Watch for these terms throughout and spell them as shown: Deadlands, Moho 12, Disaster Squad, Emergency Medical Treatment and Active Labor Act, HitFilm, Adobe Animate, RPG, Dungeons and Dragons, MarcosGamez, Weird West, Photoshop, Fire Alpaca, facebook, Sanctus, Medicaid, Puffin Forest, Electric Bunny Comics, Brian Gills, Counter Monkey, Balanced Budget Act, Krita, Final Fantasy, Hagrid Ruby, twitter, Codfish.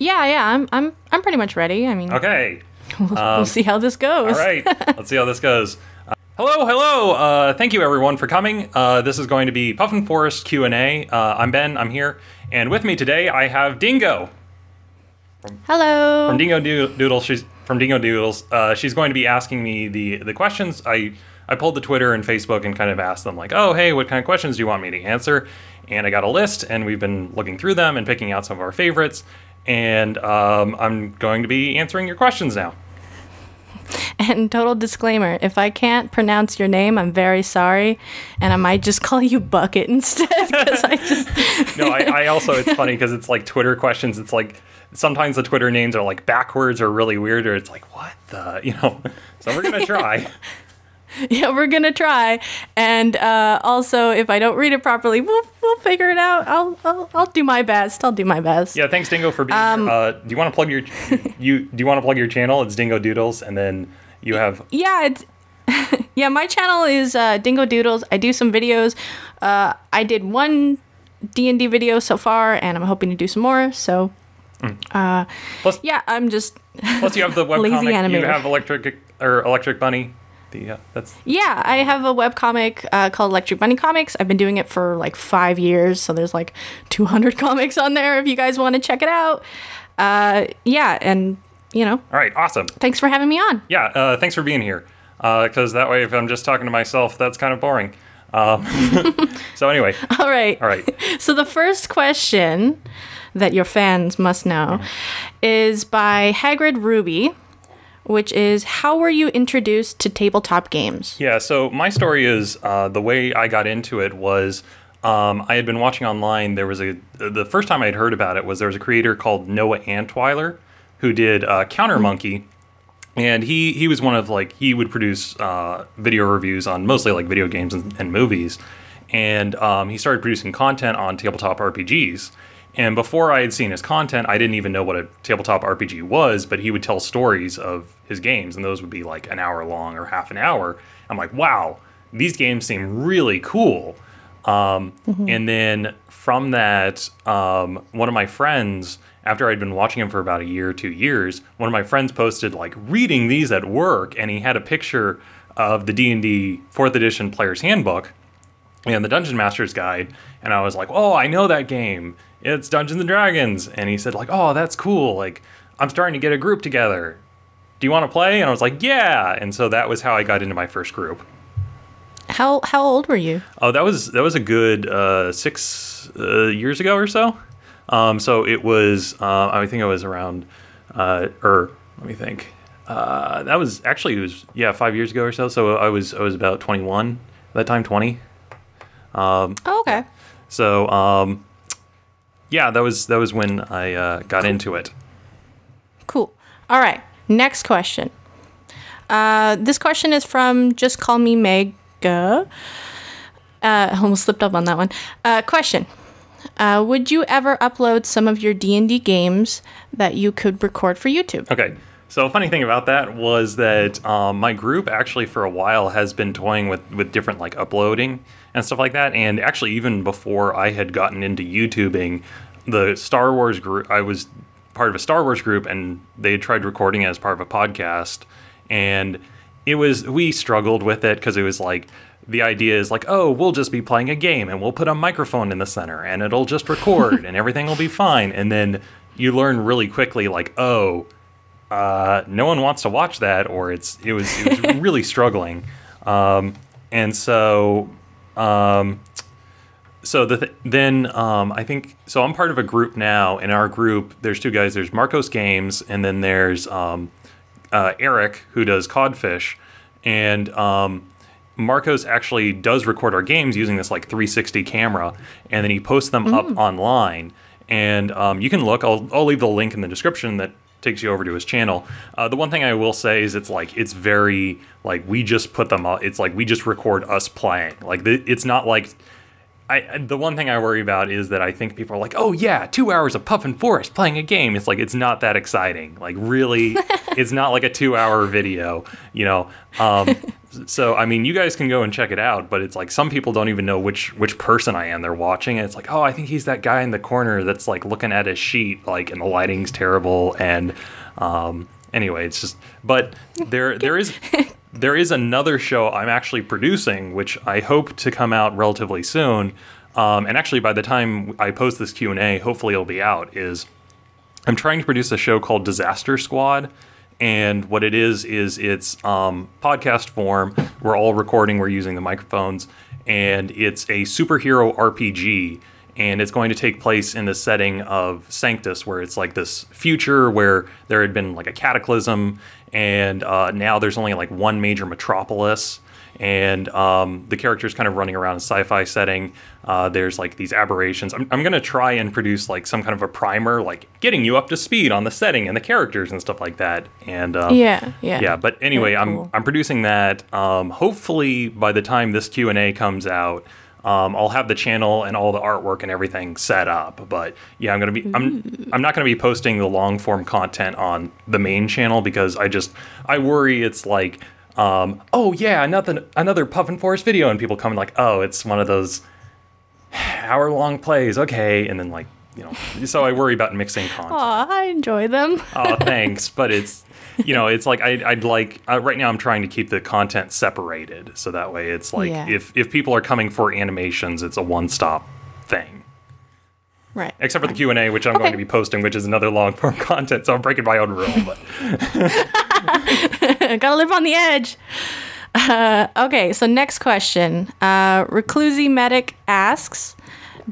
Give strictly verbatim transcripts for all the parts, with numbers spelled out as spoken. Yeah, yeah, I'm, I'm, I'm pretty much ready. I mean, okay, we'll, um, we'll see how this goes. All right, let's see how this goes. Uh, hello, hello. Uh, thank you, everyone, for coming. Uh, this is going to be Puffin Forest Q and A. Uh, I'm Ben. I'm here, and with me today I have Dingo. From, hello. From Dingo Doodles, she's from Dingo Doodles. Uh, she's going to be asking me the the questions. I I pulled the Twitter and Facebook and kind of asked them like, oh, hey, what kind of questions do you want me to answer? And I got a list, and we've been looking through them and picking out some of our favorites. And um, I'm going to be answering your questions now. And total disclaimer, if I can't pronounce your name, I'm very sorry. And I might just call you Bucket instead, because I just... No, I, I also, it's funny, because it's like Twitter questions. It's like, sometimes the Twitter names are like backwards or really weird, or it's like, what the, you know? So we're going to try. Yeah, we're going to try. And uh, also, if I don't read it properly, we'll, we'll figure it out. I'll, I'll I'll do my best. I'll do my best. Yeah, thanks, Dingo, for being um, here. Uh, do you want to plug your you do you want to plug your channel? It's Dingo Doodles, and then you have Yeah, it's Yeah, my channel is uh, Dingo Doodles. I do some videos. Uh, I did one D and D video so far, and I'm hoping to do some more. So mm. uh, plus, yeah, I'm just Plus you have the webcomic. Lazy animator. You have Electric or Electric Bunny. The, uh, that's yeah, I have a webcomic uh, called Electric Bunny Comics. I've been doing it for like five years, so there's like two hundred comics on there if you guys want to check it out. Uh, yeah, and, you know. All right, awesome. Thanks for having me on. Yeah, uh, thanks for being here, because uh, that way if I'm just talking to myself, that's kind of boring. Um, so anyway. All right. All right. So the first question that your fans must know mm-hmm. is by Hagrid Ruby, which is, how were you introduced to tabletop games? Yeah, so my story is, uh, the way I got into it was, um, I had been watching online, there was a, the first time I had heard about it was there was a creator called Noah Antwiler, who did uh, Counter Monkey, and he, he was one of, like, he would produce uh, video reviews on mostly, like, video games and, and movies, and um, he started producing content on tabletop R P Gs. And before I had seen his content, I didn't even know what a tabletop R P G was, but he would tell stories of his games, and those would be like an hour long or half an hour. I'm like, wow, these games seem really cool. Um, mm-hmm. And then from that, um, one of my friends, after I'd been watching him for about a year or two years, one of my friends posted like reading these at work, and he had a picture of the D and D fourth edition Player's Handbook and the Dungeon Master's Guide. And I was like, oh, I know that game. It's Dungeons and Dragons. And he said, like, oh, that's cool. Like, I'm starting to get a group together. Do you want to play? And I was like, yeah. And so that was how I got into my first group. How how old were you? Oh, that was that was a good uh, six uh, years ago or so. Um, so it was, uh, I think I was around, uh, or let me think. Uh, that was actually, it was, yeah, five years ago or so. So I was I was about twenty-one at that time, twenty. Um, oh, okay. So, um, yeah, that was that was when I uh, got cool. into it. Cool. All right. Next question. Uh, this question is from Just Call Me Mega. Uh, almost slipped up on that one. Uh, question: uh, would you ever upload some of your D and D games that you could record for YouTube? Okay. So a funny thing about that was that um, my group actually for a while has been toying with, with different like uploading and stuff like that. And actually even before I had gotten into YouTubing, the Star Wars group, I was part of a Star Wars group and they had tried recording it as part of a podcast. And it was, we struggled with it because it was like, the idea is like, oh, we'll just be playing a game and we'll put a microphone in the center and it'll just record and everything will be fine. And then you learn really quickly like, oh, Uh, no one wants to watch that, or it's it was it was really struggling, um, and so um, so the th then um, I think so I'm part of a group now. In our group, there's two guys. There's Marcos Games, and then there's um, uh, Eric who does Codfish, and um, Marcos actually does record our games using this like three sixty camera, and then he posts them mm. up online. And um, you can look. I'll I'll leave the link in the description that takes you over to his channel. Uh, the one thing I will say is it's like, it's very, like, we just put them up. It's like, we just record us playing. Like, the, it's not like, I. the one thing I worry about is that I think people are like, oh yeah, two hours of Puffin Forest playing a game. It's like, it's not that exciting. Like, really, it's not like a two hour video, you know? Um, So, I mean, you guys can go and check it out, but it's like some people don't even know which which person I am. They're watching and it's like, oh, I think he's that guy in the corner that's like looking at his sheet, like, and the lighting's terrible. And um, anyway, it's just, but there there is there is another show I'm actually producing, which I hope to come out relatively soon. Um, and actually, by the time I post this Q and A, hopefully it'll be out, is I'm trying to produce a show called Disaster Squad. And what it is, is it's um, podcast form. We're all recording. We're using the microphones. And it's a superhero R P G. And it's going to take place in the setting of Sanctus, where it's like this future where there had been like a cataclysm. And uh, now there's only like one major metropolis. And um, the character's kind of running around in a sci-fi setting. Uh, there's like these aberrations. I'm, I'm going to try and produce like some kind of a primer, like getting you up to speed on the setting and the characters and stuff like that. And um, yeah, yeah, yeah. But anyway, Very cool. I'm I'm producing that. Um, hopefully, by the time this Q and A comes out, um, I'll have the channel and all the artwork and everything set up. But yeah, I'm going to be I'm Ooh. I'm not going to be posting the long form content on the main channel because I just I worry it's like. Um, oh yeah, another another Puffin Forest video, and people come like, oh, it's one of those hour long plays, okay, and then like you know, so I worry about mixing content. Aw, I enjoy them. Oh, thanks, but it's you know, it's like I, I'd like uh, right now I'm trying to keep the content separated, so that way it's like yeah. if if people are coming for animations, it's a one stop thing. Right. Except for the Q and A, which I'm okay. going to be posting, which is another long form content, so I'm breaking my own rule, but. Gotta live on the edge. Uh, okay, so next question. Uh, Reclusy Medic asks,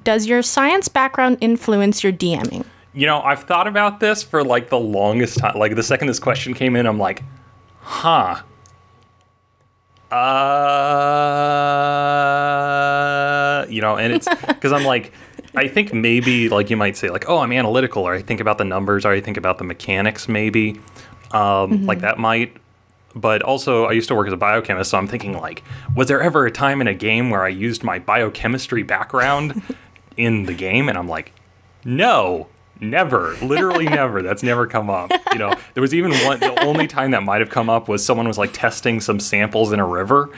does your science background influence your DMing? You know, I've thought about this for like the longest time. Like the second this question came in, I'm like, huh. Uh, you know, and it's because I'm like, I think maybe like you might say like, oh, I'm analytical, or I think about the numbers, or I think about the mechanics maybe. Um, mm-hmm. Like that might, but also I used to work as a biochemist, so I'm thinking like, was there ever a time in a game where I used my biochemistry background in the game? And I'm like, no, never, literally never. That's never come up. You know, there was even one, the only time that might have come up was someone was like testing some samples in a river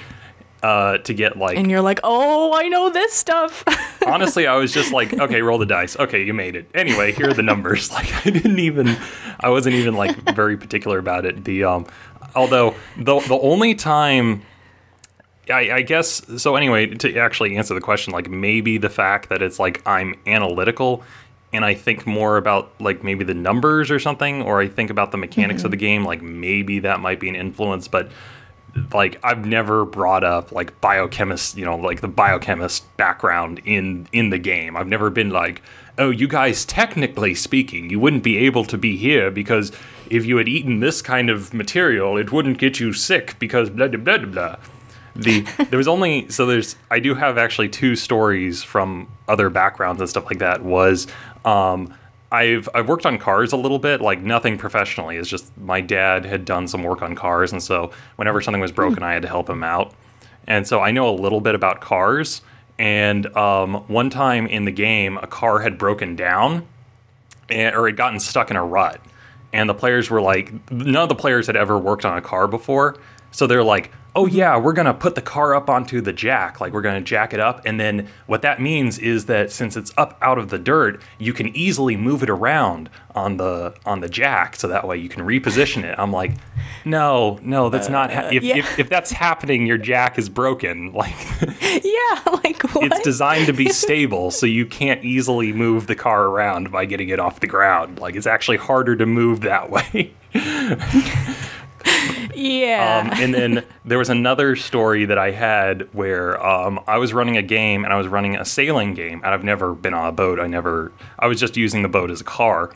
uh, to get like. And you're like, oh, I know this stuff. Honestly, I was just like, okay, roll the dice. Okay, you made it. Anyway, here are the numbers. Like I didn't even, I wasn't even like very particular about it. The, um, although the, the only time I, I guess, so anyway, to actually answer the question, like maybe the fact that it's like, I'm analytical and I think more about like maybe the numbers or something, or I think about the mechanics mm-hmm. of the game. Like maybe that might be an influence, but like I've never brought up like biochemist, you know, like the biochemist background in in the game. I've never been like, oh, you guys, technically speaking, you wouldn't be able to be here because if you had eaten this kind of material, it wouldn't get you sick because blah, blah, blah, blah. The, there was only, so there's, I do have actually two stories from other backgrounds and stuff like that was, um, I've I've worked on cars a little bit, like nothing professionally. It's just my dad had done some work on cars, and so whenever something was broken, I had to help him out. And so I know a little bit about cars. And um, one time in the game, a car had broken down, and, or had gotten stuck in a rut. And the players were like, none of the players had ever worked on a car before, so they're like, oh yeah, we're gonna put the car up onto the jack, like we're gonna jack it up, and then what that means is that since it's up out of the dirt, you can easily move it around on the on the jack, so that way you can reposition it. I'm like, no, no, that's uh, not. Ha if, yeah. if if that's happening, your jack is broken. Like, yeah, like what? It's designed to be stable, so you can't easily move the car around by getting it off the ground. Like, it's actually harder to move that way. Yeah. Um, and then there was another story that I had where um, I was running a game and I was running a sailing game. And I've never been on a boat. I never, I was just using the boat as a car.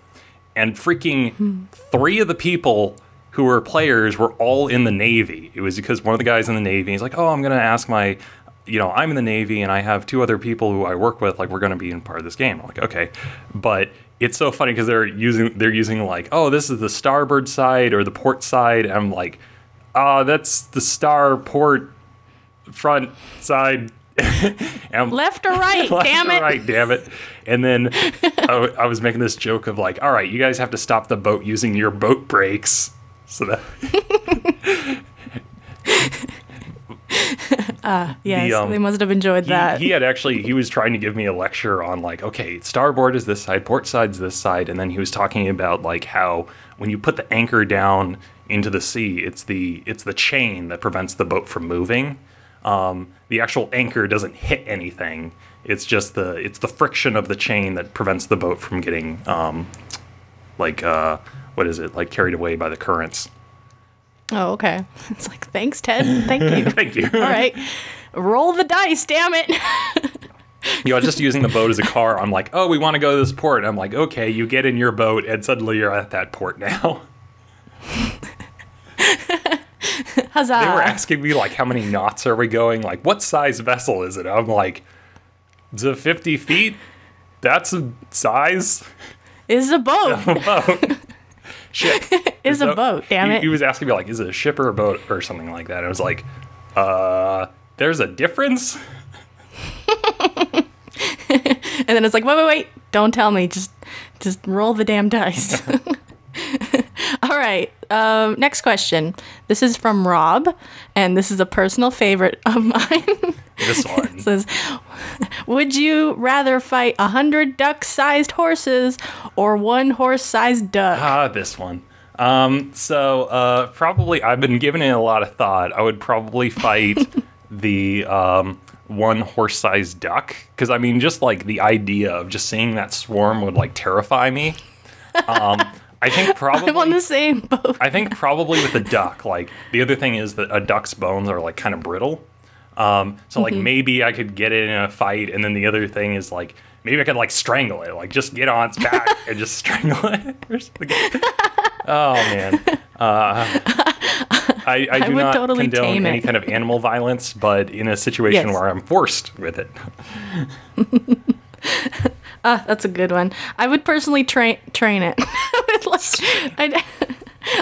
And freaking hmm. three of the people who were players were all in the Navy. It was because one of the guys in the Navy, he's like, oh, I'm going to ask my, you know, I'm in the Navy and I have two other people who I work with. Like, we're going to be in part of this game. I'm like, okay. But it's so funny because they're using, they're using like, oh, this is the starboard side or the port side. And I'm like, ah, uh, that's the star port front side. Left or right, left damn it. Or right, damn it. And then I, I was making this joke of like, all right, you guys have to stop the boat using your boat brakes. So that... Ah, uh, yes, the, um, they must have enjoyed he, that. He had actually, he was trying to give me a lecture on like, okay, starboard is this side, port side's this side, and then he was talking about like how when you put the anchor down into the sea, it's the it's the chain that prevents the boat from moving. Um, the actual anchor doesn't hit anything. It's just the it's the friction of the chain that prevents the boat from getting um, like uh, what is it like carried away by the currents. Oh, okay. It's like, thanks, Ted. Thank you. Thank you. All right. Roll the dice, damn it. You know, just using the boat as a car, I'm like, oh, we want to go to this port. And I'm like, okay, you get in your boat, and suddenly you're at that port now. Huzzah. They were asking me, like, how many knots are we going? Like, what size vessel is it? I'm like, is it fifty feet? That's a size? Is a boat. A boat. Ship. Is so, a boat, damn it. He, he was asking me, like, is it a ship or a boat or something like that? And I was like, uh, there's a difference? And then it's like, wait, wait, wait. Don't tell me. Just just roll the damn dice. All right. Um, next question. This is from Rob, and this is a personal favorite of mine. This one. It says, would you rather fight a hundred duck-sized horses or one horse-sized duck? Ah, this one. Um, so uh, probably, I've been giving it a lot of thought. I would probably fight the um, one horse-sized duck, because I mean, just like the idea of just seeing that swarm would like terrify me. Um, I think probably I'm on the same boat. I think probably with the duck. Like the other thing is that a duck's bones are like kind of brittle. Um, so like mm-hmm. maybe I could get it in a fight, and then the other thing is like maybe I could like strangle it, like just get on its back and just strangle it. Oh man, uh, I, I do I would not totally condone any it. kind of animal violence, but in a situation yes. where I'm forced with it. Ah, uh, that's a good one. I would personally train train it. like, I'd,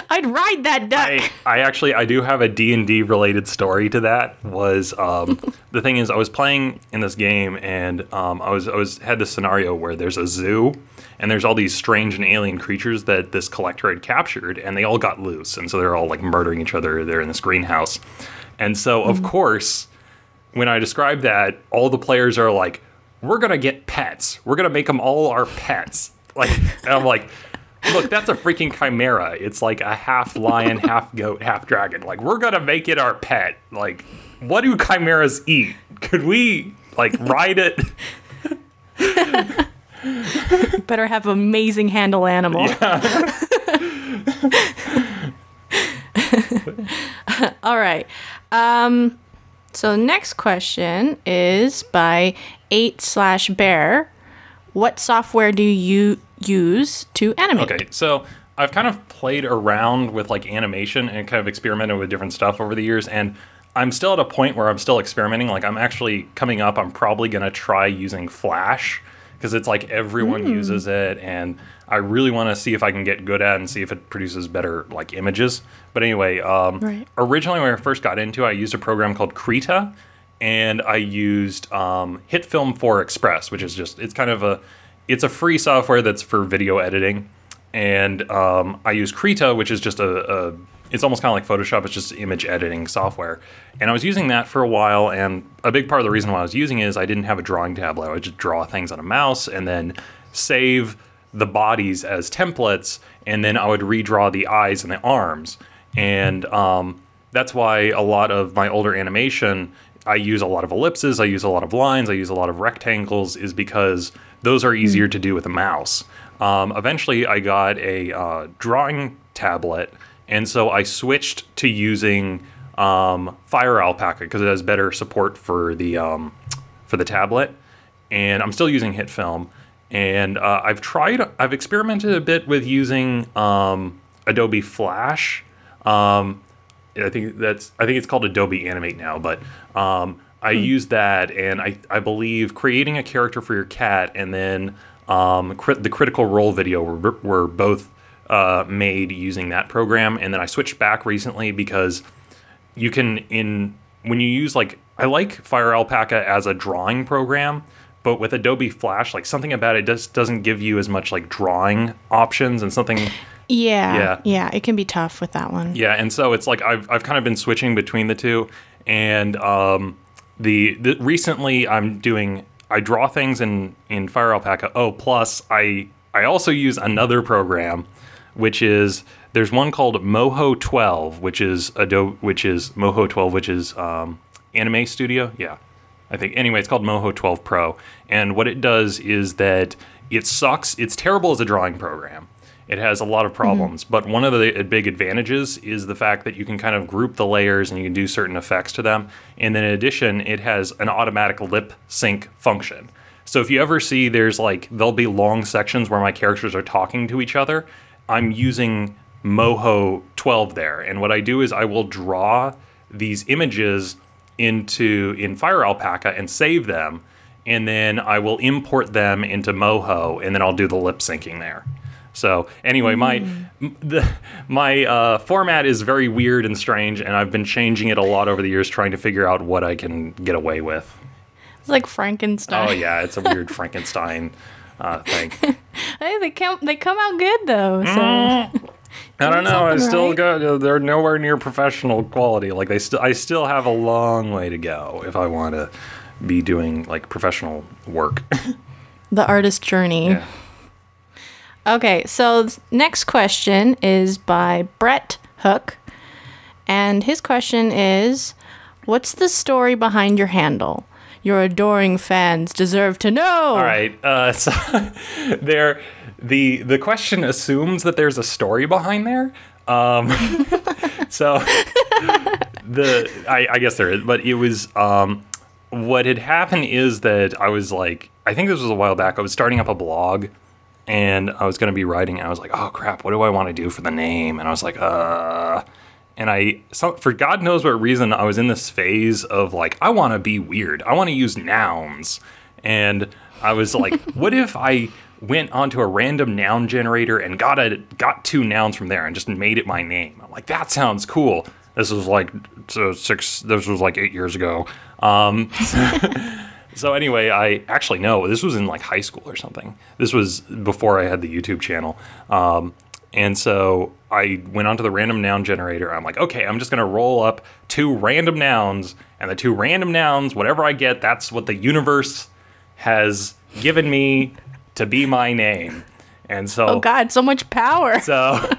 I'd ride that duck. I, I actually, I do have a D and D related story to that. Was um, the thing is, I was playing in this game, and um, I was I was had this scenario where there's a zoo, and there's all these strange and alien creatures that this collector had captured, and they all got loose, and so they're all like murdering each other. They're in this greenhouse, and so of mm-hmm. course, when I describe that, all the players are like, "We're gonna get pets. We're gonna make them all our pets." Like, and I'm like, look, that's a freaking chimera. It's like a half lion, half goat, half dragon. Like, we're gonna make it our pet. Like, what do chimeras eat? Could we, like, ride it? You better have amazing handle animal. Yeah. All right. Um, so next question is by eight slash bear. What software do you use to animate? Okay, so I've kind of played around with like animation and kind of experimented with different stuff over the years, and I'm still at a point where I'm still experimenting. Like, I'm actually coming up, I'm probably gonna try using Flash, because it's like everyone mm. uses it, and I really want to see if I can get good at it and see if it produces better like images. But anyway, um, right. originally when I first got into it, I used a program called Krita, and I used um, HitFilm for Express, which is just, it's kind of a, it's a free software that's for video editing. And um, I use Krita, which is just a, a it's almost kind of like Photoshop, it's just image editing software. And I was using that for a while, and a big part of the reason why I was using it is I didn't have a drawing tablet. I would just draw things on a mouse and then save the bodies as templates, and then I would redraw the eyes and the arms. And um, that's why a lot of my older animation, I use a lot of ellipses, I use a lot of lines, I use a lot of rectangles, is because those are easier to do with a mouse. Um, eventually I got a uh, drawing tablet, and so I switched to using um, Fire Alpaca because it has better support for the, um, for the tablet. And I'm still using HitFilm, and uh, I've tried, I've experimented a bit with using um, Adobe Flash. Um, I think that's. I think it's called Adobe Animate now, but um, I mm. use that, and I, I believe creating a character for your cat and then um, crit the Critical Role video were, were both uh, made using that program. And then I switched back recently because you can in when you use like I like Fire Alpaca as a drawing program, but with Adobe Flash, like something about it just doesn't give you as much like drawing options and something. Yeah, yeah, yeah. It can be tough with that one. Yeah, and so it's like I've I've kind of been switching between the two, and um, the, the recently I'm doing, I draw things in, in Fire Alpaca. Oh, plus I, I also use another program, which is, there's one called Moho twelve, which is Adobe, which is Moho twelve, which is um, Anime Studio. Yeah, I think. Anyway, it's called Moho twelve Pro. And what it does is that it sucks. It's terrible as a drawing program. It has a lot of problems. Mm-hmm. But one of the big advantages is the fact that you can kind of group the layers and you can do certain effects to them. And then in addition, it has an automatic lip sync function. So if you ever see there's like, there'll be long sections where my characters are talking to each other, I'm using Moho twelve there. And what I do is I will draw these images into in Fire Alpaca and save them. And then I will import them into Moho, and then I'll do the lip syncing there. So anyway, my mm. the, my uh, format is very weird and strange, and I've been changing it a lot over the years trying to figure out what I can get away with. It's like Frankenstein. Oh, yeah, it's a weird Frankenstein uh, thing. Hey, they come, they come out good, though. So. Mm. I don't know. I still right? got, they're nowhere near professional quality. Like they st I still have a long way to go if I want to be doing like professional work. The artist journey. Yeah. Okay, so next question is by Brett Hook, and his question is, what's the story behind your handle? Your adoring fans deserve to know. All right, uh, so there, the the question assumes that there's a story behind there. Um, so the I, I guess there is, but it was um, what had happened is that I was like, I think this was a while back. I was starting up a blog. And I was going to be writing, and I was like, oh, crap, what do I want to do for the name? And I was like, uh... And I, so, for God knows what reason, I was in this phase of, like, I want to be weird. I want to use nouns. And I was like, what if I went onto a random noun generator and got, a, got two nouns from there and just made it my name? I'm like, that sounds cool. This was, like, six, this was like eight years ago. Um... So anyway, I actually no, this was in like high school or something. This was before I had the YouTube channel. Um, and so I went onto the random noun generator. I'm like, okay, I'm just going to roll up two random nouns, and the two random nouns, whatever I get, that's what the universe has given me to be my name. And so, oh God, so much power. So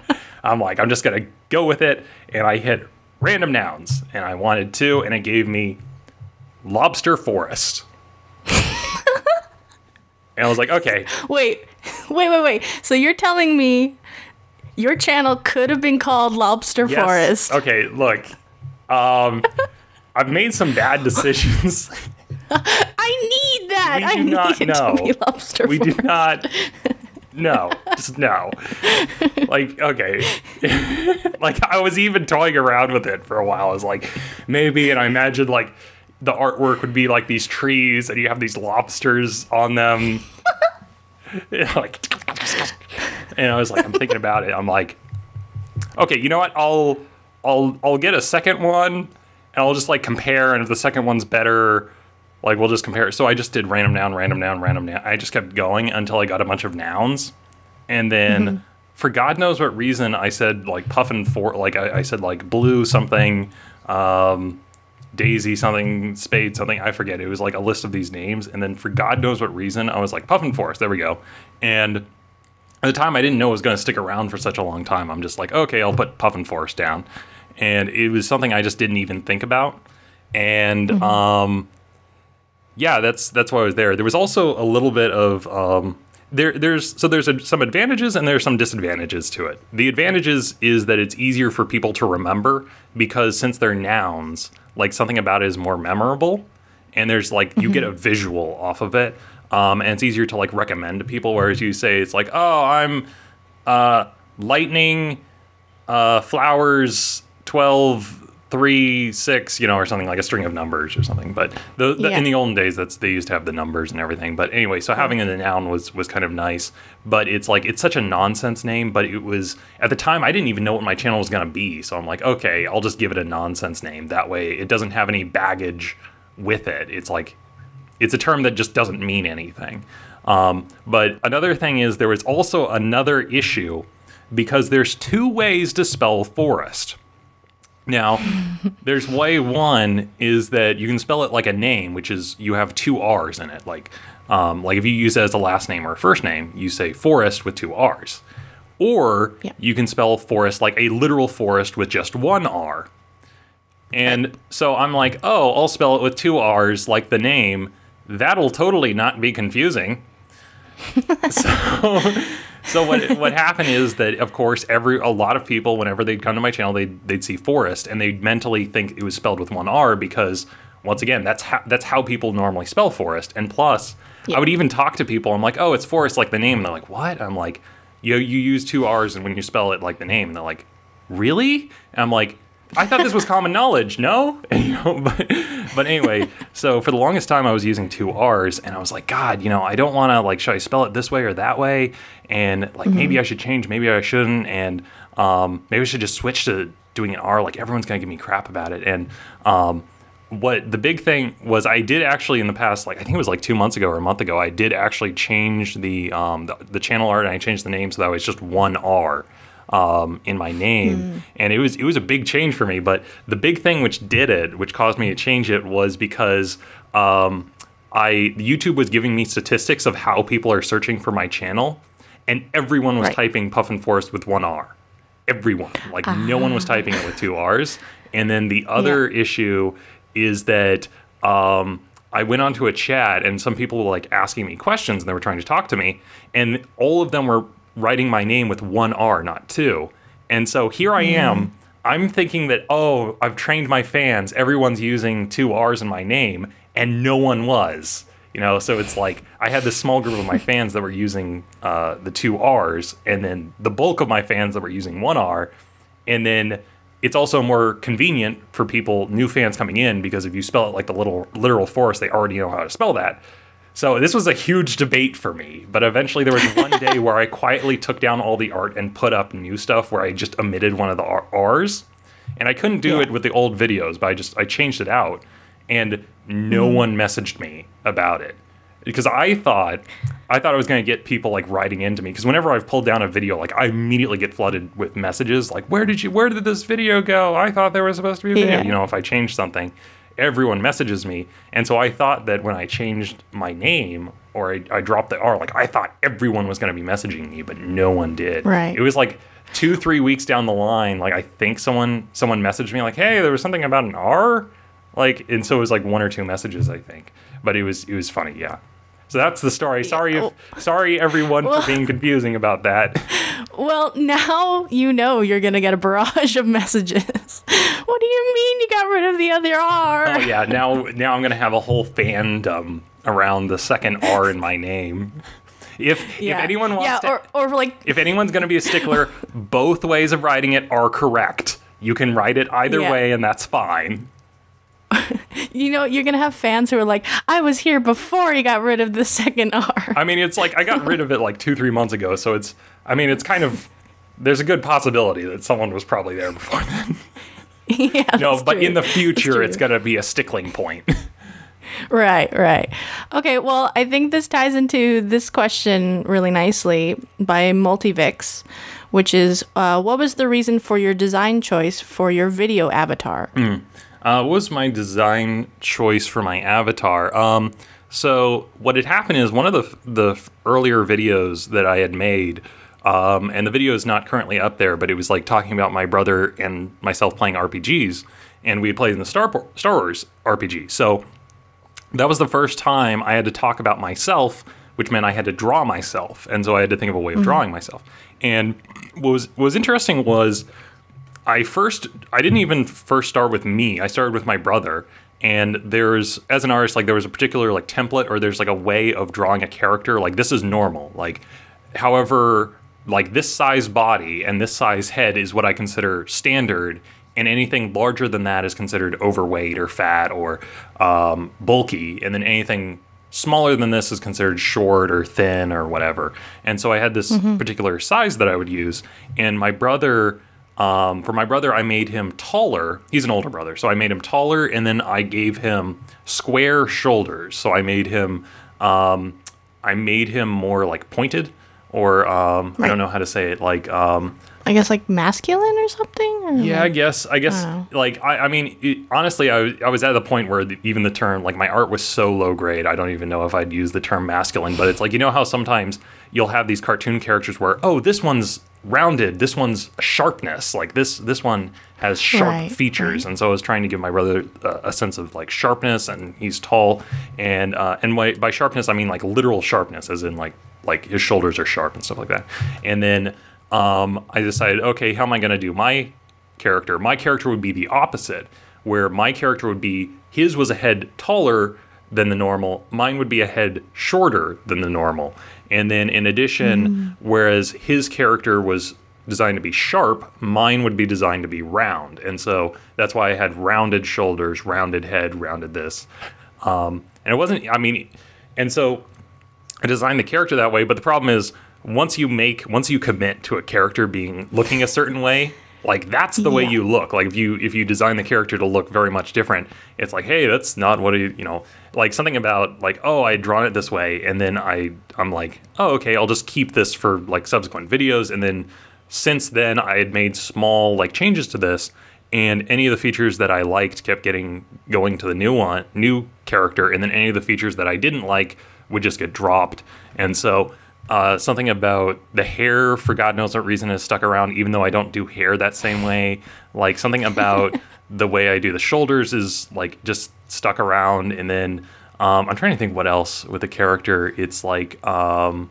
I'm like, I'm just going to go with it. And I hit random nouns, and I wanted two, and it gave me Lobster Forest. And I was like, okay. Wait, wait, wait, wait. So you're telling me your channel could have been called Lobster yes. Forest. Okay, look. Um, I've made some bad decisions. I need that. We I do need not it know. to be Lobster we Forest. We do not. No. Just no. Like, okay. Like, I was even toying around with it for a while. I was like, maybe, and I imagined, like, the artwork would be like these trees and you have these lobsters on them. Like, and I was like, I'm thinking about it. I'm like, okay, you know what? I'll, I'll, I'll get a second one, and I'll just like compare. And if the second one's better, like we'll just compare. So I just did random noun, random noun, random noun. I just kept going until I got a bunch of nouns. And then mm-hmm. for God knows what reason, I said like Puffin for like, I, I said like blue something, um, Daisy something, Spade something, I forget. It was like a list of these names, and then for God knows what reason, I was like, Puffin Forest, there we go. And at the time, I didn't know it was going to stick around for such a long time. I'm just like, okay, I'll put Puffin Forest down. And it was something I just didn't even think about. And mm-hmm. um, yeah, that's that's why I was there. There was also a little bit of um, there. There's so there's a, some advantages and there's some disadvantages to it. The advantages is that it's easier for people to remember because since they're nouns, like something about it is more memorable, and there's like you mm-hmm. get a visual off of it, um, and it's easier to like recommend to people. Whereas you say it's like, oh, I'm uh, lightning, uh, flowers, twelve, three, six, you know, or something like a string of numbers or something. But the, the, yeah. in the olden days, that's they used to have the numbers and everything. But anyway, so having a noun was was kind of nice. But it's like it's such a nonsense name. But it was at the time I didn't even know what my channel was gonna be. So I'm like, okay, I'll just give it a nonsense name. That way, it doesn't have any baggage with it. It's like it's a term that just doesn't mean anything. Um, but another thing is there was also another issue because there's two ways to spell forest. Now, there's way one is that you can spell it like a name, which is you have two R's in it. Like, um, like if you use it as a last name or a first name, you say forest with two R's. Or yeah. you can spell forest like a literal forest with just one R. And so I'm like, oh, I'll spell it with two R's like the name. That'll totally not be confusing. so... So what what happened is that, of course, every a lot of people, whenever they'd come to my channel, they'd, they'd see forest, and they'd mentally think it was spelled with one R because, once again, that's how, that's how people normally spell forest. And plus, yeah. I would even talk to people. I'm like, oh, it's forest like the name. And they're like, what? I'm like, you, you use two R's and when you spell it like the name. And they're like, really? And I'm like, I thought this was common knowledge. No? And, you know, but, but anyway, so for the longest time I was using two R's and I was like, God, you know, I don't want to, like, should I spell it this way or that way? And like, mm-hmm. maybe I should change, maybe I shouldn't. And um, maybe I should just switch to doing an R. Like, everyone's going to give me crap about it. And um, what the big thing was, I did actually in the past, like, I think it was like two months ago or a month ago, I did actually change the, um, the, the channel art, and I changed the name so that was just one R. Um, in my name, mm. and it was it was a big change for me. But the big thing which did it, which caused me to change it, was because um, I YouTube was giving me statistics of how people are searching for my channel, and everyone was right. typing Puffin Forest with one R. Everyone, like uh-huh. no one was typing it with two R's. And then the other yeah. issue is that um, I went onto a chat, and some people were like asking me questions, and they were trying to talk to me, and all of them were writing my name with one R, not two. And so here I am, I'm thinking that, oh, I've trained my fans, everyone's using two R's in my name, and no one was. You know, so it's like, I had this small group of my fans that were using uh, the two R's, and then the bulk of my fans that were using one R, and then it's also more convenient for people, new fans coming in, because if you spell it like the little literal forest, they already know how to spell that. So this was a huge debate for me, but eventually there was one day where I quietly took down all the art and put up new stuff where I just omitted one of the R's, and I couldn't do yeah. it with the old videos, but I just I changed it out, and no mm. one messaged me about it because I thought I thought I was going to get people like writing into me, because whenever I've pulled down a video, like I immediately get flooded with messages like, where did you where did this video go? I thought there was supposed to be a video. Yeah. You know, if I changed something, everyone messages me. And so I thought that when I changed my name or I, I dropped the R, like I thought everyone was going to be messaging me, but no one did. Right. It was like two, three weeks down the line. Like I think someone someone messaged me like, hey, there was something about an R. Like, and so it was like one or two messages, I think. But it was it was funny. Yeah. So that's the story. Sorry, if, sorry everyone well, for being confusing about that. Well, now you know you're going to get a barrage of messages. What do you mean you got rid of the other R? Oh, yeah. Now, now I'm going to have a whole fandom around the second R in my name. If yeah. if anyone wants yeah, to, or, or like, if anyone's going to be a stickler, both ways of writing it are correct. You can write it either yeah. way, and that's fine. You know, you're going to have fans who are like, I was here before you got rid of the second R. I mean, it's like I got rid of it like two, three months ago. So it's, I mean, it's kind of, there's a good possibility that someone was probably there before then. Yeah, no, but true. In the future, it's going to be a stickling point. Right, right. Okay, well, I think this ties into this question really nicely by Multivix, which is, uh, what was the reason for your design choice for your video avatar? Mm. Uh, what was my design choice for my avatar? Um, so what had happened is one of the, the earlier videos that I had made, um, and the video is not currently up there, but it was like talking about my brother and myself playing R P Gs, and we played in the Star, Star Wars R P G. So that was the first time I had to talk about myself, which meant I had to draw myself. And so I had to think of a way of mm-hmm. drawing myself. And what was, what was interesting was, I first, I didn't even first start with me. I started with my brother, and there's, as an artist, like there was a particular like template, or there's like a way of drawing a character. Like this is normal. Like, however, like this size body and this size head is what I consider standard, and anything larger than that is considered overweight or fat or um, bulky, and then anything smaller than this is considered short or thin or whatever. And so I had this mm-hmm. particular size that I would use, and my brother... Um, for my brother, I made him taller. He's an older brother, so I made him taller, and then I gave him square shoulders. So I made him, um, I made him more like pointed, or um, like, I don't know how to say it. Like, um, I guess like masculine or something. Or yeah, like, I guess. I guess I like I, I mean, it, honestly, I, I was at the point where the, even the term, like my art was so low grade, I don't even know if I'd use the term masculine. But it's like, you know how sometimes you'll have these cartoon characters where, oh, this one's rounded, this one's sharpness, like this this one has sharp right, features right. And so I was trying to give my brother uh, a sense of like sharpness, and he's tall, and uh and by, by sharpness I mean like literal sharpness, as in like like his shoulders are sharp and stuff like that. And then um I decided, okay, how am I going to do my character? My character would be the opposite, where my character would be, his was a head taller than the normal, mine would be a head shorter than the normal. And then in addition, mm. whereas his character was designed to be sharp, mine would be designed to be round. And so that's why I had rounded shoulders, rounded head, rounded this. Um, and it wasn't, I mean, and so I designed the character that way. But the problem is, once you make, once you commit to a character being looking a certain way, like that's the yeah. way you look. Like if you if you design the character to look very much different, it's like, hey, that's not what you you know. Like something about like, oh, I had drawn it this way, and then I I'm like, oh, okay, I'll just keep this for like subsequent videos. And then since then, I had made small like changes to this, and any of the features that I liked kept getting going to the new one, new character, and then any of the features that I didn't like would just get dropped. And so. Uh, something about the hair, for God knows what reason, has stuck around, even though I don't do hair that same way. Like something about the way I do the shoulders is like just stuck around. And then um, I'm trying to think what else with the character. It's like um,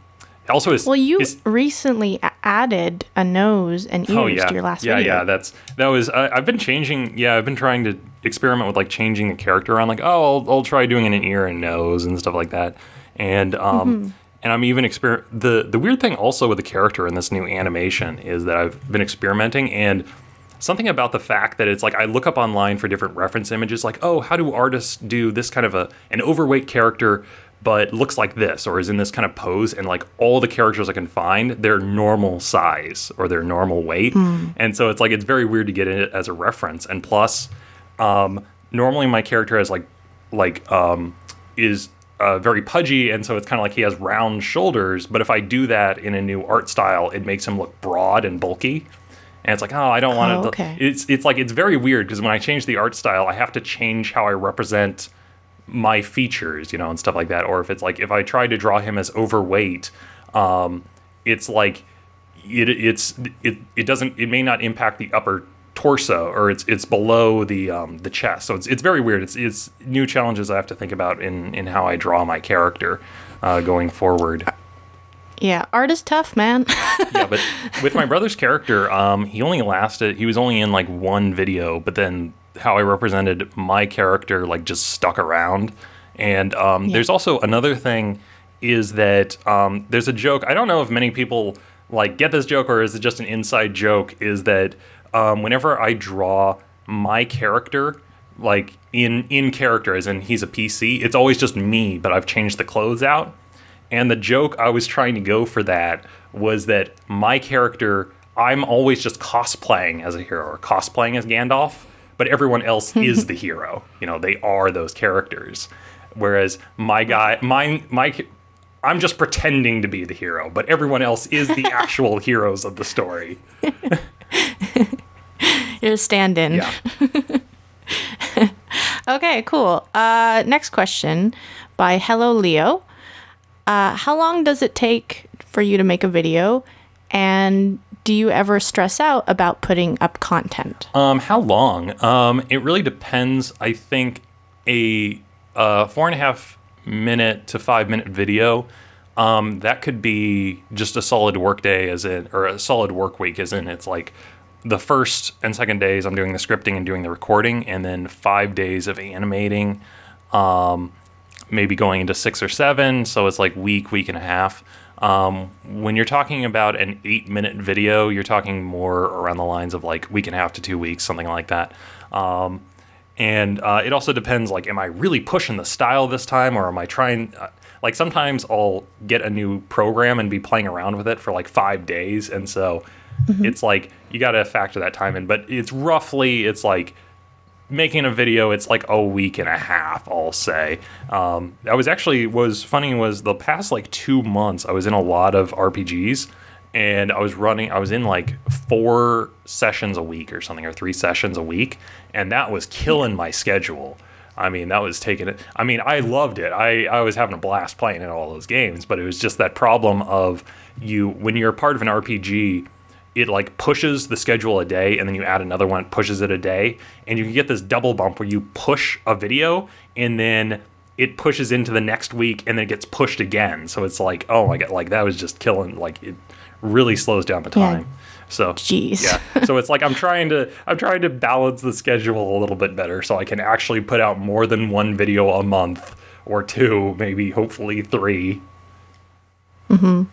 also is well, you is, recently added a nose and ears oh, yeah. to your last yeah, video. Yeah, yeah, that's that was. Uh, I've been changing. Yeah, I've been trying to experiment with like changing the character around. Like, oh, I'll, I'll try doing an ear and nose and stuff like that. And um, mm-hmm. And I'm even exper- the the weird thing also with the character in this new animation is that I've been experimenting, and something about the fact that it's like I look up online for different reference images, like, oh, how do artists do this kind of a an overweight character but looks like this or is in this kind of pose, and like all the characters I can find, they're normal size or their normal weight. Mm. And so it's like it's very weird to get it as a reference. And plus, um, normally my character has like like um, is. Uh, very pudgy, and so it's kind of like he has round shoulders, but if I do that in a new art style, it makes him look broad and bulky, and it's like, oh, I don't want oh, to okay. it's it's like it's very weird, because when I change the art style, I have to change how I represent my features, you know, and stuff like that. Or if it's like, if I try to draw him as overweight, um, it's like it it's it, it doesn't it may not impact the upper torso, or it's it's below the um, the chest, so it's it's very weird. It's it's new challenges I have to think about in in how I draw my character uh, going forward. Yeah, art is tough, man. Yeah, but with my brother's character, um, he only lasted. He was only in like one video, but then how I represented my character like just stuck around. And um, yeah. there's also another thing is that um, there's a joke. I don't know if many people like get this joke, or is it just an inside joke? Is that Um, whenever I draw my character, like in in character, as in he's a P C, it's always just me, but I've changed the clothes out. And the joke I was trying to go for that was that my character, I'm always just cosplaying as a hero or cosplaying as Gandalf, but everyone else is the hero. You know, they are those characters. Whereas my guy, my, my, I'm just pretending to be the hero, but everyone else is the actual heroes of the story. You're a stand-in. Yeah. Okay, cool. Uh, next question by Hello Leo. Uh, how long does it take for you to make a video? And do you ever stress out about putting up content? Um, how long? Um, it really depends. I think a uh, four and a half minute to five minute video, um, that could be just a solid work day, as in, or a solid work week, as in it's like, the first and second days I'm doing the scripting and doing the recording, and then five days of animating, um, maybe going into six or seven. So it's like week, week and a half. Um, when you're talking about an eight minute video, you're talking more around the lines of like week and a half to two weeks, something like that. Um, and uh, it also depends, like, am I really pushing the style this time, or am I trying... Uh, like sometimes I'll get a new program and be playing around with it for like five days. And so... Mm-hmm. It's like you got to factor that time in, but it's roughly it's like making a video, it's like a week and a half, I'll say. Um, I was actually, what was funny was the past like two months, I was in a lot of R P Gs, and I was running, I was in like four sessions a week or something, or three sessions a week, and that was killing my schedule. I mean, that was taking it, I mean, I loved it. I, I was having a blast playing in all those games, but it was just that problem of you, when you're part of an R P G, it like pushes the schedule a day, and then you add another one, pushes it a day, and you can get this double bump where you push a video and then it pushes into the next week and then it gets pushed again. So it's like, oh my God, like that was just killing, like it really slows down the time. Yeah. So, jeez. Yeah. So it's like I'm trying to I'm trying to balance the schedule a little bit better so I can actually put out more than one video a month or two, maybe hopefully three. Mm-hmm.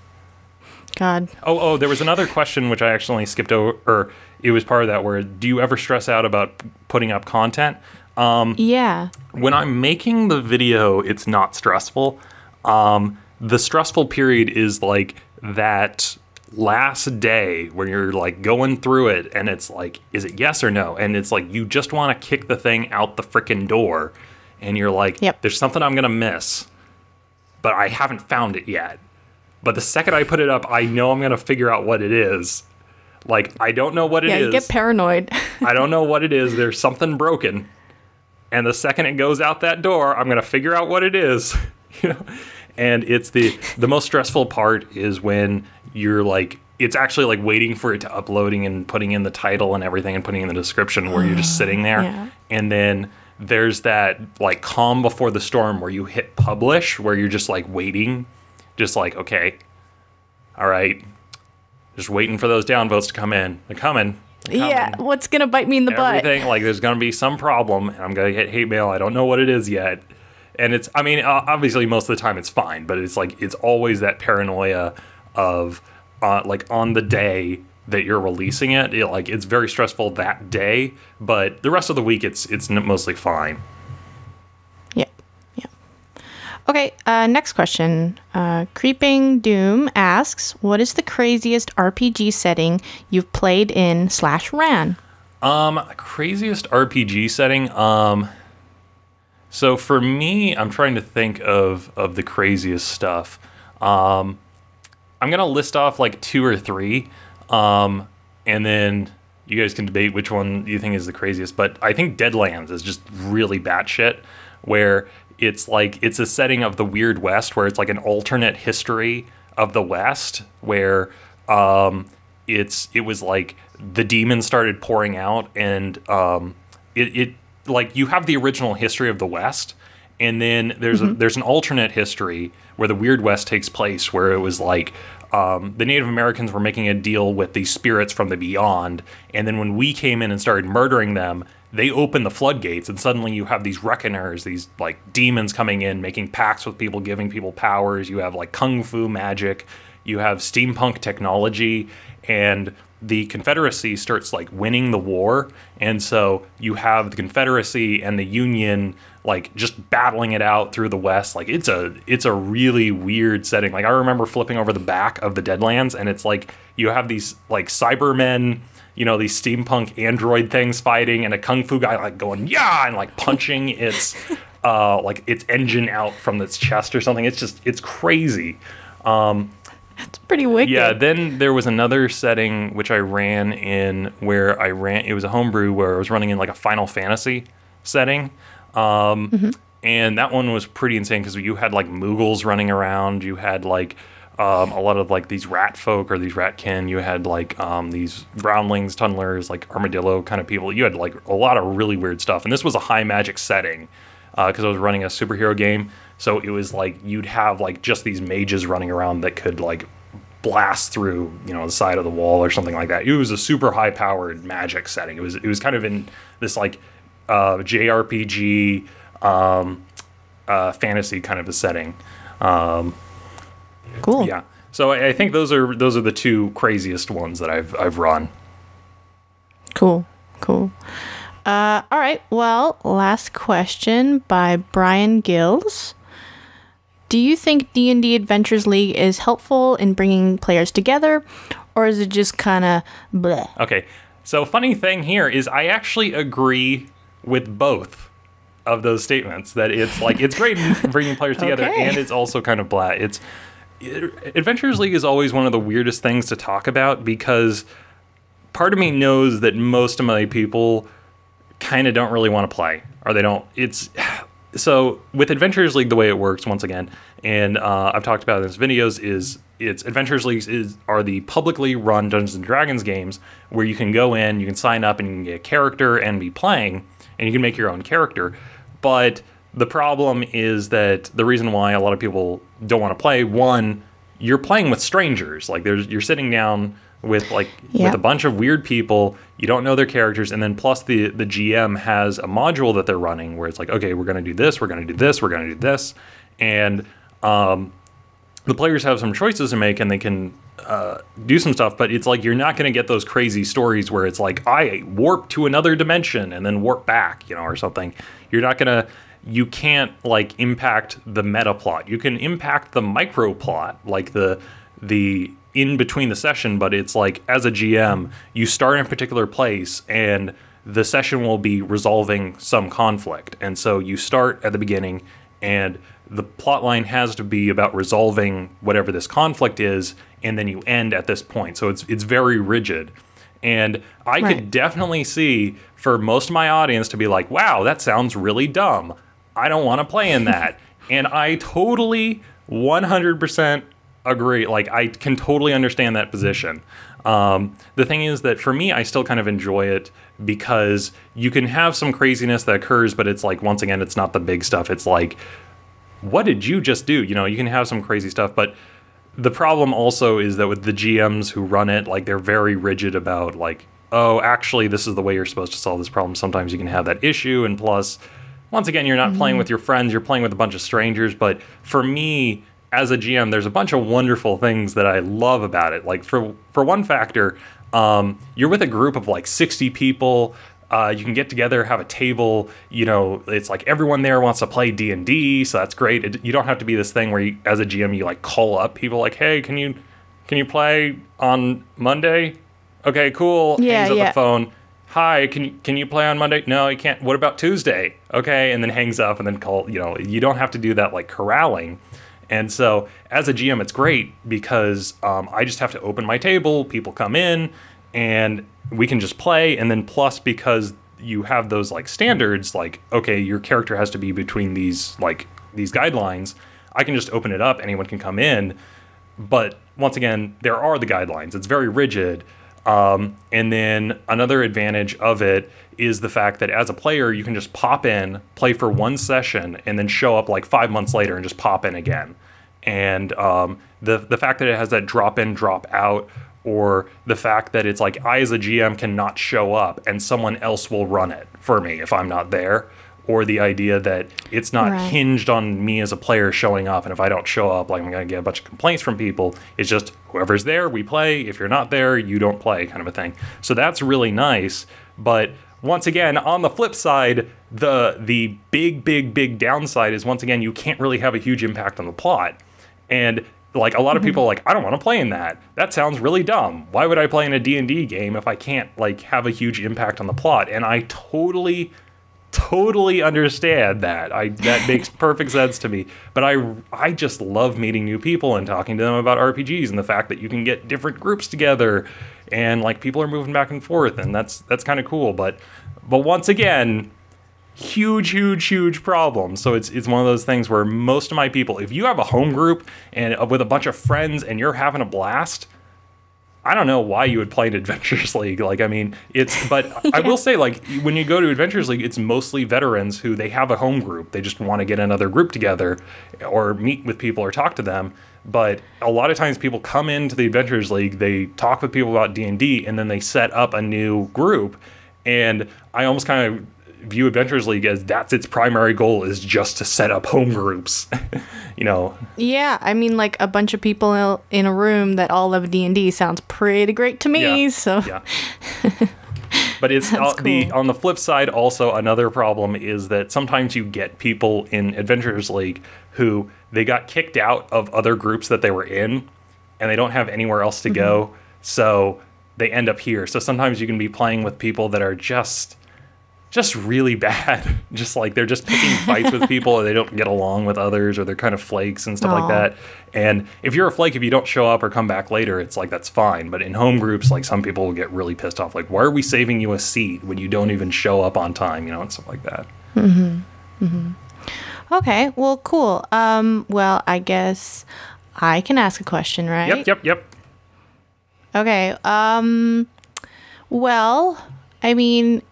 God. Oh, oh, there was another question which I accidentally skipped over, or it was part of that, where do you ever stress out about putting up content? Um, yeah. When I'm making the video, it's not stressful. Um, the stressful period is like that last day when you're like going through it and it's like, is it yes or no? And it's like, you just want to kick the thing out the freaking door. And you're like, yep, there's something I'm going to miss, but I haven't found it yet. But the second I put it up, I know I'm going to figure out what it is. Like, I don't know what it yeah, is. Yeah, you get paranoid. I don't know what it is. There's something broken. And the second it goes out that door, I'm going to figure out what it is. You know? And it's the, the most stressful part is when you're like, it's actually like waiting for it to uploading and putting in the title and everything and putting in the description where you're just sitting there. Yeah. And then there's that like calm before the storm where you hit publish, where you're just like waiting. Just like, okay, all right, just waiting for those downvotes to come in. They're coming. They're coming. Yeah, what's going to bite me in the Everything, butt? Everything, like there's going to be some problem, and I'm going to hit hate mail. I don't know what it is yet. And it's, I mean, obviously most of the time it's fine, but it's like, it's always that paranoia of uh, like on the day that you're releasing it, it, like it's very stressful that day, but the rest of the week it's, it's mostly fine. Okay, uh, next question. Uh, Creeping Doom asks, what is the craziest R P G setting you've played in slash ran? Um, craziest R P G setting? Um, so for me, I'm trying to think of, of the craziest stuff. Um, I'm going to list off like two or three, um, and then you guys can debate which one you think is the craziest. But I think Deadlands is just really batshit, where it's like, it's a setting of the Weird West where it's like an alternate history of the West where um, it's, it was like the demons started pouring out and um, it, it like you have the original history of the West. And then there's, mm-hmm. a, there's an alternate history where the Weird West takes place where it was like um, the Native Americans were making a deal with the spirits from the beyond. And then when we came in and started murdering them, they open the floodgates and suddenly you have these reckoners, these like demons coming in, making pacts with people, giving people powers. You have like kung fu magic, you have steampunk technology, and the Confederacy starts like winning the war. And so you have the Confederacy and the Union like just battling it out through the West. Like it's a, it's a really weird setting. Like I remember flipping over the back of the Deadlands and it's like, you have these like Cybermen, you know, these steampunk android things fighting and a kung fu guy like going, yeah, and like punching its, uh, like its engine out from its chest or something. It's just, it's crazy. Um, it's pretty wicked. Yeah. Then there was another setting which I ran in where I ran, it was a homebrew where I was running in like a Final Fantasy setting. Um, mm-hmm. And that one was pretty insane because you had like Moogles running around. You had like, Um, a lot of like these rat folk or these ratkin, you had like um, these groundlings, tunnelers, like armadillo kind of people. You had like a lot of really weird stuff. And this was a high magic setting because uh, I was running a superhero game. So it was like you'd have like just these mages running around that could like blast through, you know, the side of the wall or something like that. It was a super high powered magic setting. It was it was kind of in this like uh, J R P G um, uh, fantasy kind of a setting. Um, Cool. Yeah. So I, I think those are those are the two craziest ones that I've I've run. Cool. Cool. Uh, all right. Well, last question by Brian Gills. Do you think D and D Adventures League is helpful in bringing players together, or is it just kind of bleh? Okay. So funny thing here is I actually agree with both of those statements, that it's like, it's great bringing players together, okay. and it's also kind of blah. It's it, Adventures League is always one of the weirdest things to talk about, because part of me knows that most of my people kind of don't really want to play, or they don't. It's so with Adventures League, the way it works, once again, and uh, I've talked about it in these videos, is it's Adventures Leagues is are the publicly run Dungeons and Dragons games where you can go in, you can sign up, and you can get a character and be playing, and you can make your own character. But the problem is that the reason why a lot of people don't want to play, one, you're playing with strangers. Like there's, you're sitting down with like yeah. with a bunch of weird people. You don't know their characters. And then plus the, the G M has a module that they're running where it's like, okay, we're going to do this, we're going to do this, we're going to do this. And um, the players have some choices to make, and they can uh, do some stuff. But it's like, you're not going to get those crazy stories where it's like, I warp to another dimension and then warp back, you know, or something. You're not going to... You can't like impact the meta plot. You can impact the micro plot, like the the in between the session, but it's like as a G M, you start in a particular place and the session will be resolving some conflict. And so you start at the beginning and the plot line has to be about resolving whatever this conflict is, and then you end at this point. So it's it's very rigid. And I right. could definitely see for most of my audience to be like, wow, that sounds really dumb. I don't want to play in that. And I totally one hundred percent agree. Like, I can totally understand that position. Um, the thing is that for me, I still kind of enjoy it because you can have some craziness that occurs, but it's like, once again, it's not the big stuff. It's like, what did you just do? You know, you can have some crazy stuff, but the problem also is that with the G Ms who run it, like, they're very rigid about like, oh, actually, this is the way you're supposed to solve this problem. Sometimes you can have that issue. And plus, once again, you're not mm-hmm. playing with your friends, you're playing with a bunch of strangers. But for me, as a G M, there's a bunch of wonderful things that I love about it. Like, for, for one factor, um, you're with a group of like sixty people. Uh, you can get together, have a table, you know, it's like everyone there wants to play D and D, so that's great. It, you don't have to be this thing where you, as a G M, you like call up people like, hey, can you can you play on Monday? Okay, cool. Yeah, hangs up yeah. the phone. Hi, can you, can you play on Monday? No, you can't. What about Tuesday? Okay, and then hangs up and then call, you know, you don't have to do that like corralling. And so as a G M, it's great because um, I just have to open my table, people come in, and we can just play. And then plus, because you have those like standards, like, okay, your character has to be between these like these guidelines, I can just open it up, anyone can come in. But once again, there are the guidelines, it's very rigid. Um, and then another advantage of it is the fact that as a player, you can just pop in, play for one session, and then show up like five months later and just pop in again. And um, the, the fact that it has that drop in, drop out, or the fact that it's like, I as a G M cannot show up and someone else will run it for me if I'm not there, or the idea that it's not right. hinged on me as a player showing up, and if I don't show up, like, I'm gonna get a bunch of complaints from people. It's just whoever's there, we play. If you're not there, you don't play, kind of a thing. So that's really nice. But once again, on the flip side, the the big, big, big downside is, once again, you can't really have a huge impact on the plot. And like, a lot of people are like, I don't want to play in that. That sounds really dumb. Why would I play in a D and D game if I can't like have a huge impact on the plot? And I totally, totally understand that. I that makes perfect sense to me. But I I just love meeting new people and talking to them about R P Gs, and the fact that you can get different groups together and like people are moving back and forth, and that's that's kind of cool. But but once again, huge, huge, huge problem. So it's it's one of those things where most of my people, if you have a home group and uh, with a bunch of friends and you're having a blast, I don't know why you would play an Adventures League. Like, I mean, it's, but yeah. I will say, like, when you go to Adventures League, it's mostly veterans who, they have a home group. They just want to get another group together or meet with people or talk to them. But a lot of times people come into the Adventures League, they talk with people about D and D, and then they set up a new group. And I almost kind of view Adventures League as that's its primary goal, is just to set up home groups, you know? Yeah, I mean, like, a bunch of people in a room that all love D and D sounds pretty great to me, yeah, so. Yeah. But it's all, cool. the on the flip side, also another problem is that sometimes you get people in Adventures League who, they got kicked out of other groups that they were in, and they don't have anywhere else to mm-hmm. go, so they end up here. So sometimes you can be playing with people that are just just really bad. Just like they're just picking fights with people and they don't get along with others, or they're kind of flakes and stuff Aww. Like that. And if you're a flake, if you don't show up or come back later, it's like, that's fine. But in home groups, like some people will get really pissed off. Like, why are we saving you a seat when you don't even show up on time, you know, and stuff like that. Mm-hmm. Mm-hmm. Okay, well, cool. Um, well, I guess I can ask a question, right? Yep, yep, yep. Okay. Um, well, I mean,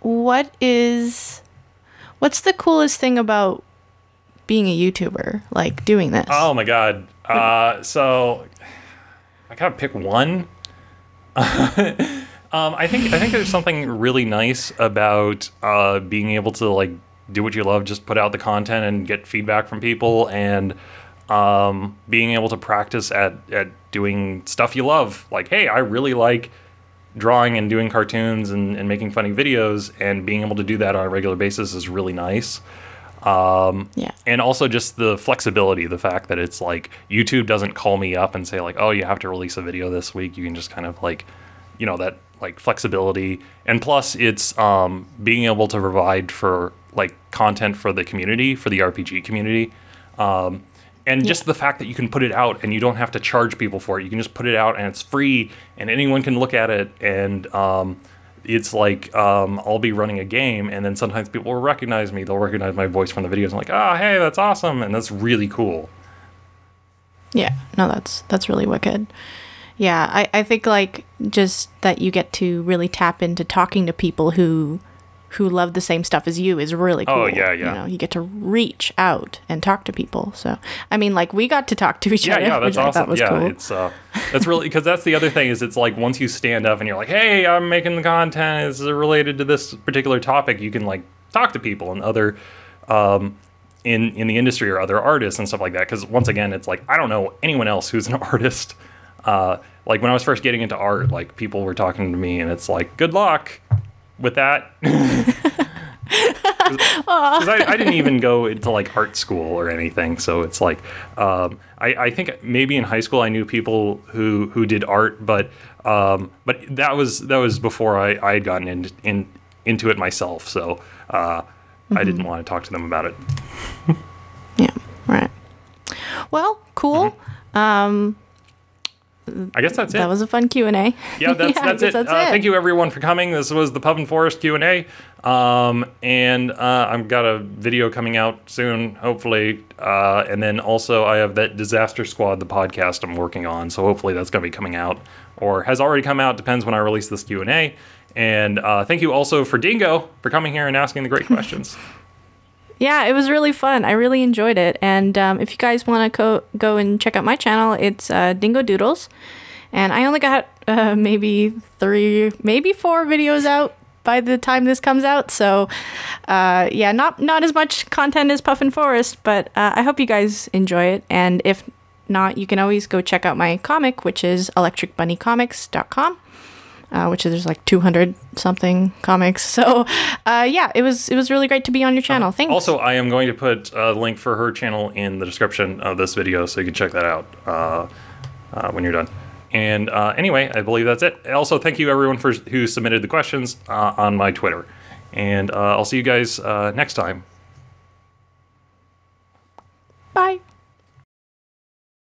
what is, what's the coolest thing about being a YouTuber, like doing this? Oh my God. Uh, so I gotta pick one. um, I think, I think there's something really nice about, uh, being able to like do what you love, just put out the content and get feedback from people, and, um, being able to practice at, at doing stuff you love. Like, hey, I really like drawing and doing cartoons and, and making funny videos, and being able to do that on a regular basis is really nice. Um, yeah. And also just the flexibility, the fact that it's like YouTube doesn't call me up and say like, oh, you have to release a video this week. You can just kind of like, you know, that like flexibility. And plus it's um, being able to provide for like content for the community, for the R P G community. Um, And just yeah. the fact that you can put it out and you don't have to charge people for it. You can just put it out and it's free and anyone can look at it. And um, it's like, um, I'll be running a game and then sometimes people will recognize me. They'll recognize my voice from the videos. I'm like, oh, hey, that's awesome. And that's really cool. Yeah, no, that's that's really wicked. Yeah, I, I think like just that you get to really tap into talking to people who... who love the same stuff as you is really cool. Oh, yeah, yeah. You know, you get to reach out and talk to people. So, I mean, like, we got to talk to each yeah, other. Yeah, yeah, that's awesome. That was yeah, cool. It's, uh, that's really, because that's the other thing is it's like once you stand up and you're like, hey, I'm making the content, it's related to this particular topic, you can, like, talk to people and other, um, in, in the industry or other artists and stuff like that. Because, once again, it's like, I don't know anyone else who's an artist. Uh, like, when I was first getting into art, like, people were talking to me and it's like, good luck with that. Because I, I didn't even go into like art school or anything, so it's like um I, I think maybe in high school I knew people who who did art, but um but that was that was before I, I had gotten in, in into it myself, so uh mm-hmm. I didn't want to talk to them about it. Yeah, right. Well, cool. Mm-hmm. um I guess that's it. That was a fun Q and A. Yeah, that's, yeah, that's it. That's uh, it. Thank you, everyone, for coming. This was the Puffin Forest Q and A. Um, and uh, I've got a video coming out soon, hopefully. Uh, and then also I have that Disaster Squad, the podcast I'm working on. So hopefully that's going to be coming out or has already come out. Depends when I release this Q and A. And uh, thank you also for Dingo for coming here and asking the great questions. Yeah, it was really fun. I really enjoyed it. And um, if you guys want to go go and check out my channel, it's uh, Dingo Doodles. And I only got uh, maybe three, maybe four videos out by the time this comes out. So uh, yeah, not not as much content as Puffin Forest, but uh, I hope you guys enjoy it. And if not, you can always go check out my comic, which is electric bunny comics dot com. Uh, which is there's like two hundred something comics. So uh, yeah, it was it was really great to be on your channel. Thanks. Also, I am going to put a link for her channel in the description of this video, so you can check that out uh, uh, when you're done. And uh, anyway, I believe that's it. Also, thank you everyone for who submitted the questions uh, on my Twitter. And uh, I'll see you guys uh, next time.